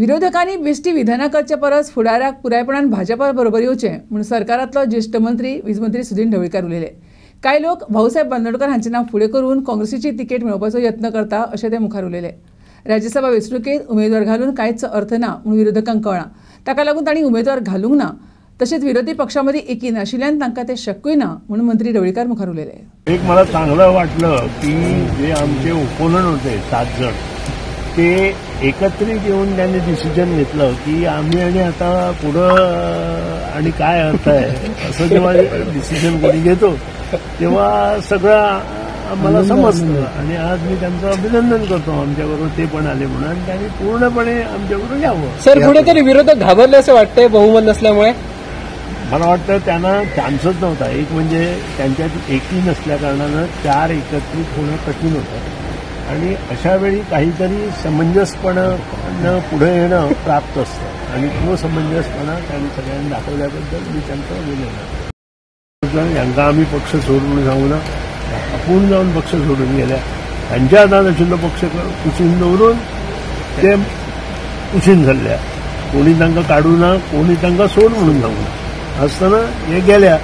विरोधकांनी बेश्टी विधानां करचे परस फुडाराक पुरायपणान भाजपा बरोबर येवचें म्हूण सरकारांतलो ज्येष्ठ मंत्री वीजमंत्री सुदीन ढवळीकार उलयले. कांय लोक भाऊसाहेब बांदोडकर हांचें नांव फुडें करून काँग्रेसीची तिकेट मेळोवपाचो यत्न करता अशें ते मुखार उलयले. राज्यसभा वेंचणुकेंत उमेदवार घालून कांयच अर्थ ना म्हूण विरोधकांक कळ्ळां. ताका लागून तांणी उमेदवार घालूंक ना, तशेंच विरोधी पक्षां मदीं एकी नाशिल्ल्यान तांकां तें शक्यूय ना म्हूण मंत्री ढवळीकार मुखार उलयले. एक मला चांगलं वाटलं की जे आमचे ओपोनंट होते 7 जण ते एकत्रित येऊन त्यांनी डिसिजन घेतलं की आम्ही आणि आता पुढं आणि काय अर्थ आहे असं जेव्हा डिसिजन कोणी घेतो तेव्हा सगळं आम्हाला समजतं. आणि आज मी त्यांचं अभिनंदन करतो, आमच्याबरोबर ते पण आले म्हणून, आणि त्यांनी पूर्णपणे आमच्याबरोबर यावं. सर, कुठेतरी विरोधक घाबरले असं वाटतंय बहुमत नसल्यामुळे. मला वाटतं त्यांना चान्सच नव्हता. एक म्हणजे त्यांच्यात एकी नसल्याकारणानं 4 एकत्रित होणं कठीण होतं आणि अशा वेळी काहीतरी समंजसपणानं पुढे येणं प्राप्त असतं आणि तो समंजसपणा त्यांनी सगळ्यांनी दाखवल्याबद्दल मी त्यांचं बोललो. यांना आम्ही पक्ष सोडून जाऊ ना, आपण जाऊन पक्ष सोडून गेल्या, त्यांच्या हातान पक्ष कुशीन दवरून ते कुशीन झाल्या. कोणी तांकां काढू ना, कोणी तांकां सोड म्हणून जाऊ ना असताना हे गेल्या.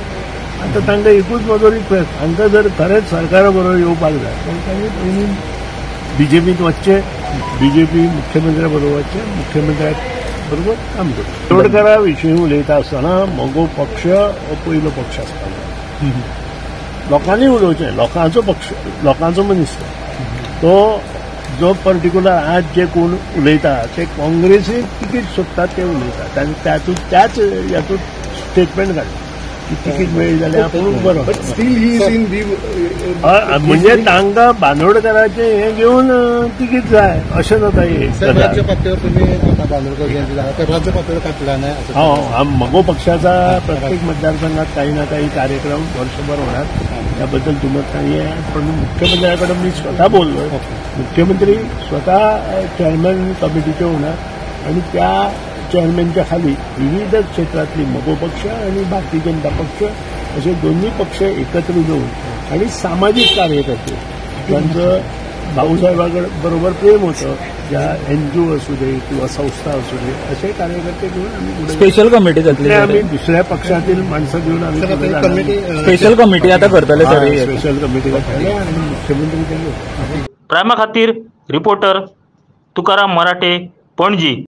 आता तांकां एकूच म्हजो रिक्वेस्ट, तांकां जर खरेंच सरकारा बरोबर येवपाक जाय तर तांणी पयलीं बीजेपीत वच्चे, बीजेपी मुख्यमंत्र्या बरोबर वच्चे, मुख्यमंत्र्या बरोबर काम करचे. तोडकरा विशयी उलयता आसतना म्हजो पक्ष हो पयलो पक्ष आसतालो, लोकांनी उलोवचें, लोकांचो पक्ष, लोकांचो मनीस तो जो पर्टिक्युलर आज जे कोण उलयता ते काँग्रेसीक तिकीट सोदतात ते उलयतात आनी त्याच हातूंत स्टेटमेंट काडटा की तिकीट मेळ्ळी जाल्यार आपण बरोबर. Still he is in the म्हणजे तांकां बांदोडकरांचें हें घेवन तिकीट जाय अशें जाता. हे राज्य पातळीवर तुम्ही आतां बांदोडकर जयंती जाता तर राज्य पातळीवर कापला नाही. हो, मगो पक्षाचा प्रत्येक मतदारसंघात काही ना काही कार्यक्रम वर्षभर होणार, त्याबद्दल दुमत नाही आहे. पण मुख्यमंत्र्यांकडे मी स्वतः बोललो, मुख्यमंत्री स्वतः चेअरमॅन कमिटीचे होणार आणि त्या चेअरमॅनच्या खाली विविध क्षेत्रातली मगो पक्ष आणि भारतीय जनता पक्ष असे दोन्ही पक्ष एकत्र येऊन आणि सामाजिक कार्यकर्ते ज्यांचं भाऊसाहेबांकडे बरोबर प्रेम होतं, ज्या NGO असू दे किंवा संस्था असू दे, असे कार्यकर्ते घेऊन आम्ही स्पेशल कमिटी जातली. आम्ही दुसऱ्या पक्षातील माणसं घेऊन आम्ही स्पेशल कमिटी आता करतले, स्पेशल कमिटी करतले आणि मुख्यमंत्री केले. प्राइमा खातीर रिपोर्टर तुकाराम मराठे, पणजी.